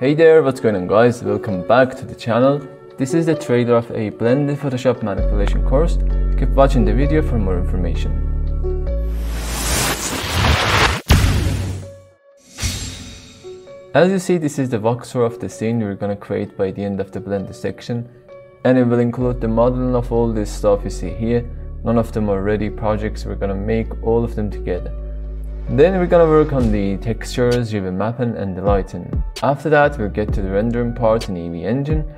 Hey there, what's going on guys? Welcome back to the channel. This is the trailer of a Blender Photoshop manipulation course. Keep watching the video for more information. As you see, this is the walkthrough of the scene we're gonna create by the end of the Blender section, and it will include the modeling of all this stuff you see here. None of them are ready projects, we're gonna make all of them together. Then we're gonna work on the textures, UV mapping and the lighting. After that we'll get to the rendering part in Eevee engine,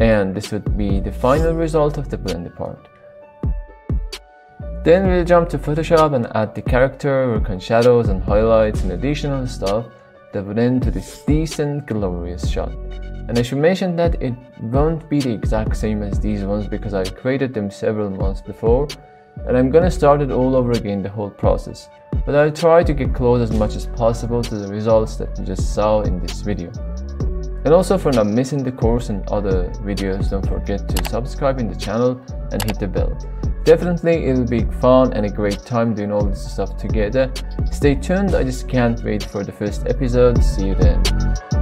and this would be the final result of the Blender part. Then we'll jump to Photoshop and add the character, work on shadows and highlights and additional stuff that would end to this decent glorious shot. And I should mention that it won't be the exact same as these ones because I created them several months before, and I'm gonna start it all over again, the whole process. But I'll try to get close as much as possible to the results that you just saw in this video. And also, for not missing the course and other videos, don't forget to subscribe in the channel and hit the bell. Definitely it'll be fun and a great time doing all this stuff together. Stay tuned, I just can't wait for the first episode. See you then.